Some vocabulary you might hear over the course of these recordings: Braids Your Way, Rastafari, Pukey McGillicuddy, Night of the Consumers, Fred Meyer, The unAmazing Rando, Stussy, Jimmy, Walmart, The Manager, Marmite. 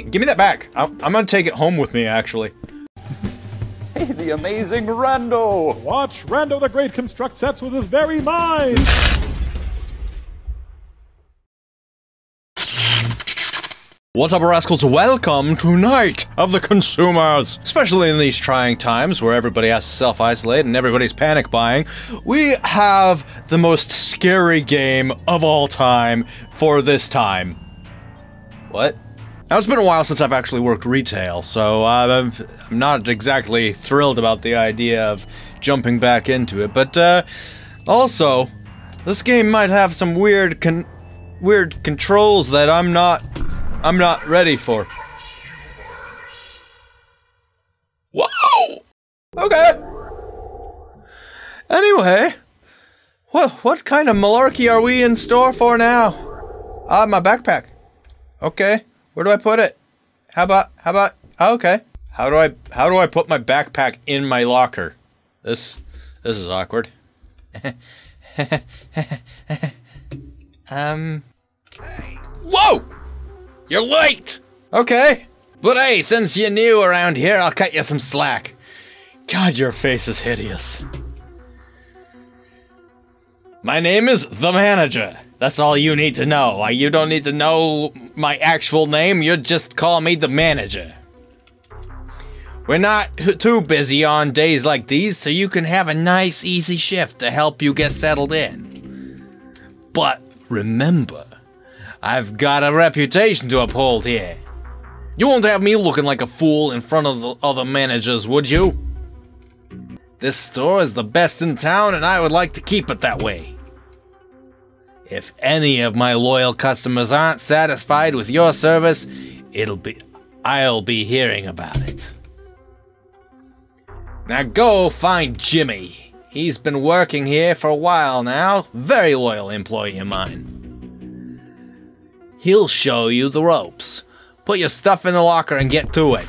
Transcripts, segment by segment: Give me that back. I'm gonna take it home with me, actually. Hey, the amazing Rando! Watch Rando the Great construct sets with his very mind! What's up, rascals? Welcome to Night of the Consumers! Especially in these trying times where everybody has to self-isolate and everybody's panic buying, we have the most scary game of all time for this time. What? Now, it's been a while since I've actually worked retail, so I'm not exactly thrilled about the idea of jumping back into it, but also, this game might have some weird controls that I'm not ready for. Whoa! Okay. Anyway, what kind of malarkey are we in store for now? Ah, my backpack. Okay, where do I put it? How about? Oh, okay. How do I put my backpack in my locker? This is awkward. Whoa! You're late! Okay. But hey, since you're new around here, I'll cut you some slack. God, your face is hideous. My name is The Manager. That's all you need to know. Like, you don't need to know my actual name, you just call me The Manager. We're not too busy on days like these, so you can have a nice, easy shift to help you get settled in. But remember, I've got a reputation to uphold here. You won't have me looking like a fool in front of the other managers, would you? This store is the best in town, and I would like to keep it that way. If any of my loyal customers aren't satisfied with your service, I'll be hearing about it. Now go find Jimmy. He's been working here for a while now. Very loyal employee of mine. He'll show you the ropes. Put your stuff in the locker and get to it.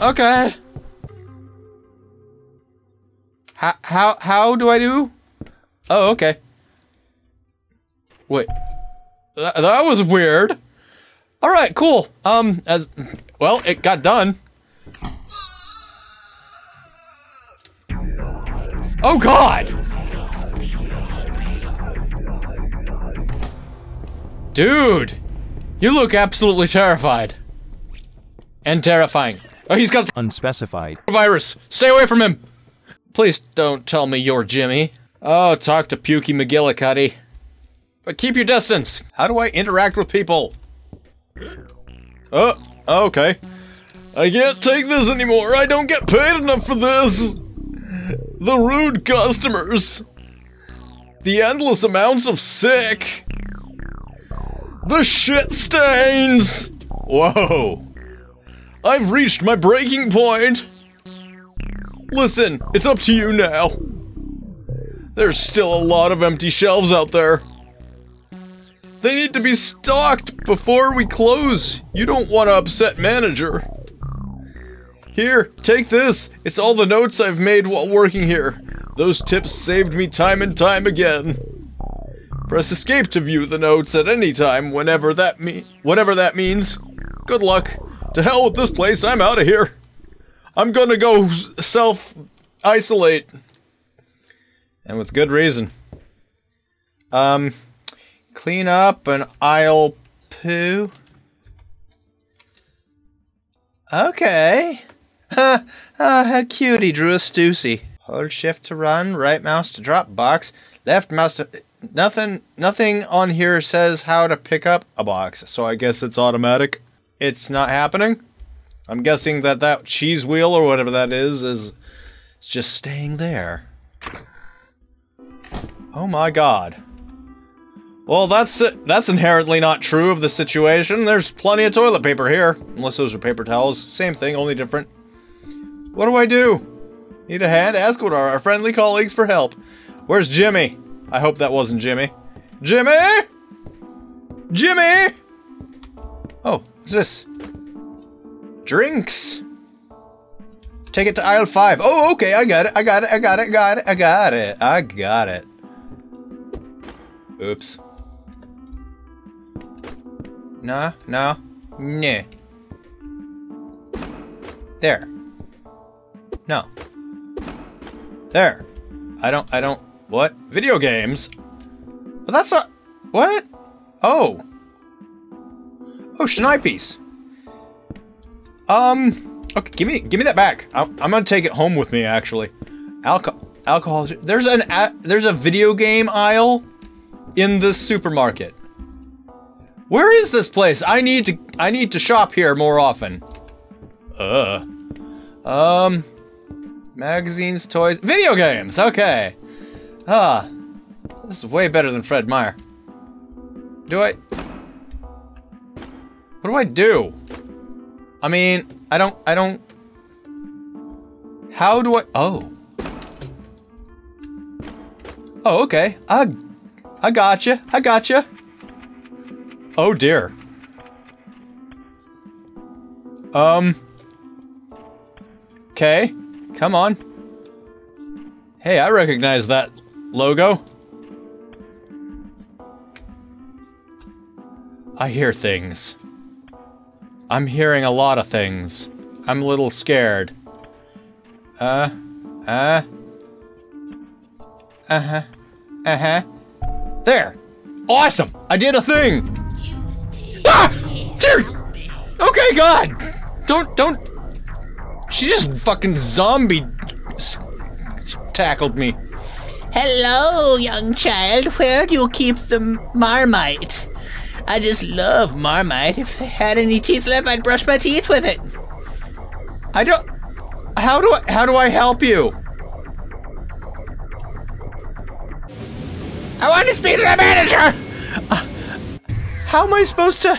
Okay. How do I do? Oh, okay. Wait. That was weird. All right, cool. As well, it got done. Oh God. Dude, you look absolutely terrified. And terrifying. Oh, he's got unspecified virus. Stay away from him. Please don't tell me you're Jimmy. Oh, talk to Pukey McGillicuddy. But keep your distance. How do I interact with people? Oh, okay. I can't take this anymore. I don't get paid enough for this. The rude customers. The endless amounts of sick. The shit stains! Whoa. I've reached my breaking point. Listen, it's up to you now. There's still a lot of empty shelves out there. They need to be stocked before we close. You don't want to upset manager. Here, take this. It's all the notes I've made while working here. Those tips saved me time and time again. Press escape to view the notes at any time, whatever that means. Good luck. To hell with this place, I'm out of here. I'm gonna go self-isolate. And with good reason. Clean up an aisle poo. Okay. How cute, he drew a Stussy. Hold shift to run, right mouse to drop box, left mouse to... Nothing on here says how to pick up a box, so I guess it's automatic. It's not happening. I'm guessing that cheese wheel or whatever that is it's just staying there. Oh my God. Well, that's inherently not true of the situation. There's plenty of toilet paper here, unless those are paper towels. Same thing, only different. What do I do? Need a hand? Ask what are our friendly colleagues for help. Where's Jimmy? I hope that wasn't Jimmy. Jimmy! Jimmy! Oh, what's this? Drinks. Take it to aisle 5. Oh, okay, I got it. Oops. Nah, no. No. There. No. There. I don't... What? Video games? But that's not... What? Oh. Oh, Shania piece. Okay, give me that back. I'm gonna take it home with me, actually. Alcohol... There's a video game aisle in the supermarket. Where is this place? I need to shop here more often. Magazines, toys, video games. Okay. Ah, this is way better than Fred Meyer. What do I do? I mean, I don't. How do I? Oh. Oh, okay. I gotcha. I gotcha. Oh dear. Okay, come on. Hey, I recognize that logo. I hear things. I'm hearing a lot of things. I'm a little scared. There! Awesome! I did a thing! Ah! Dude! Okay, God! Don't... She just fucking zombie tackled me. Hello, young child. Where do you keep the Marmite? I just love Marmite. If I had any teeth left, I'd brush my teeth with it. I don't... How do I help you? I want to speak to the manager! How am I supposed to...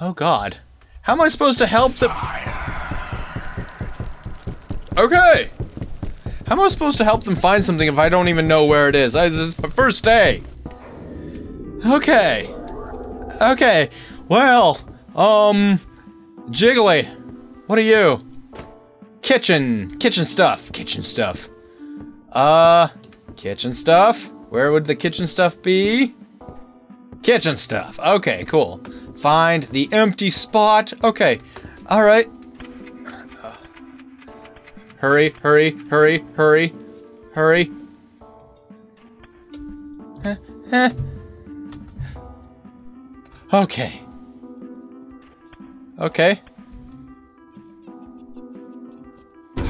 Oh, God. How am I supposed to help the... Okay! How am I supposed to help them find something if I don't even know where it is? This is my first day! Okay. Okay. Well, Jiggly, what are you? Kitchen stuff. Kitchen stuff? Where would the kitchen stuff be? Kitchen stuff. Okay, cool. Find the empty spot. Okay. Alright. Hurry. Okay.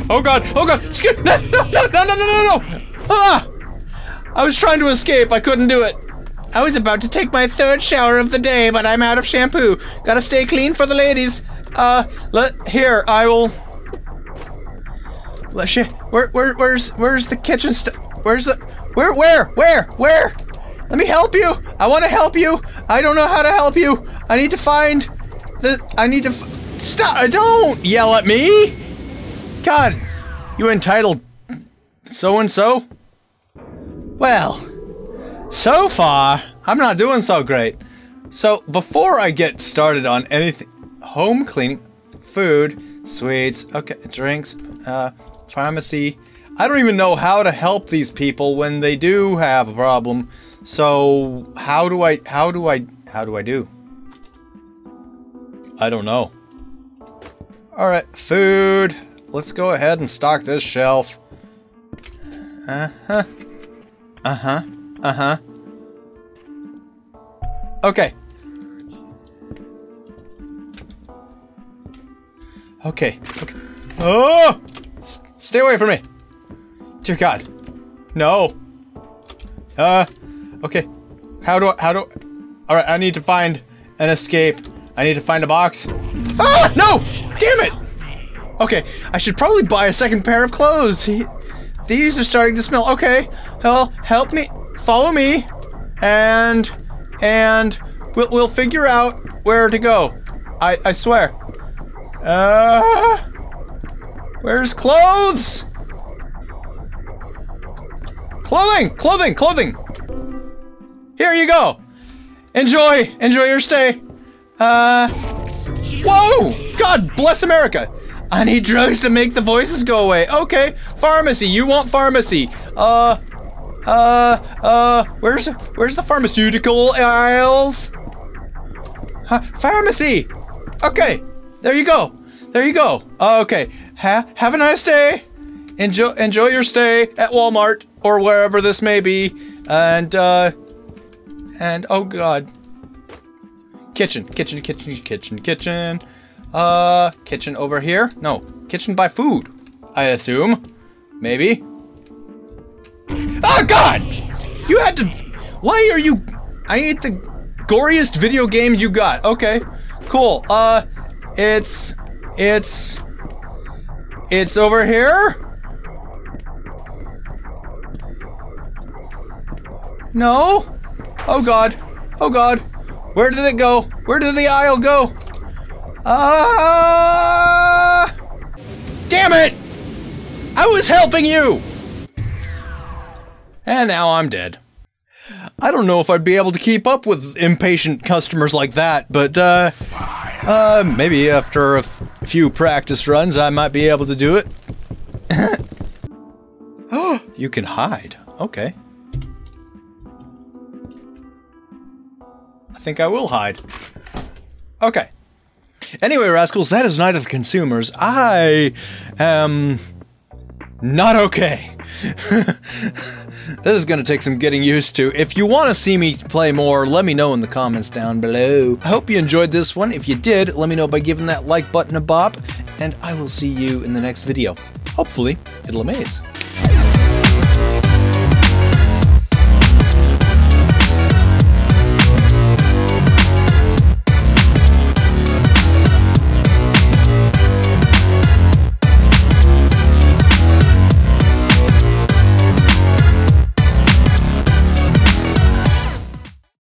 Oh god! No! Ah! I was trying to escape, I couldn't do it. I was about to take my third shower of the day, but I'm out of shampoo. Gotta stay clean for the ladies. Where's the kitchen stuff? Where? Let me help you. I want to help you. I don't know how to help you. I need to find the... Stop! Don't yell at me. God, you entitled so-and-so. Well, so far, I'm not doing so great. So before I get started on anything, home cleaning, food, sweets, okay, drinks, pharmacy. I don't even know how to help these people when they do have a problem. So how do I do? I don't know. All right, food. Let's go ahead and stock this shelf. Okay. Okay. Oh! Stay away from me! Dear God. No! Okay. How do I... Alright, I need to find an escape. I need to find a box. Ah! No! Damn it! Okay, I should probably buy a second pair of clothes. These are starting to smell. Okay, well, help me. Follow me. And... We'll figure out where to go. I swear. Where's clothes? Clothing! Here you go! Enjoy your stay! Whoa! God bless America! I need drugs to make the voices go away. Okay, pharmacy, you want pharmacy. Where's the pharmaceutical aisles? Huh? Pharmacy! Okay, there you go. There you go. Okay, have a nice day. Enjoy your stay at Walmart or wherever this may be. And oh god. Kitchen. Kitchen over here? No, kitchen by food, I assume. Maybe. Oh god! You had to... Why are you... I ate the goriest video game you got. Okay, cool. It's over here? No? Oh god. Oh god. Where did it go? Where did the aisle go? Damn it! I was helping you! And now I'm dead. I don't know if I'd be able to keep up with impatient customers like that, but maybe after a few practice runs I might be able to do it. Oh, you can hide. Okay. I think I will hide. Okay. Anyway, rascals, that is Night of the Consumers. I am not okay. This is going to take some getting used to. If you want to see me play more, let me know in the comments down below. I hope you enjoyed this one. If you did, let me know by giving that like button a bop, and I will see you in the next video. Hopefully, it'll amaze.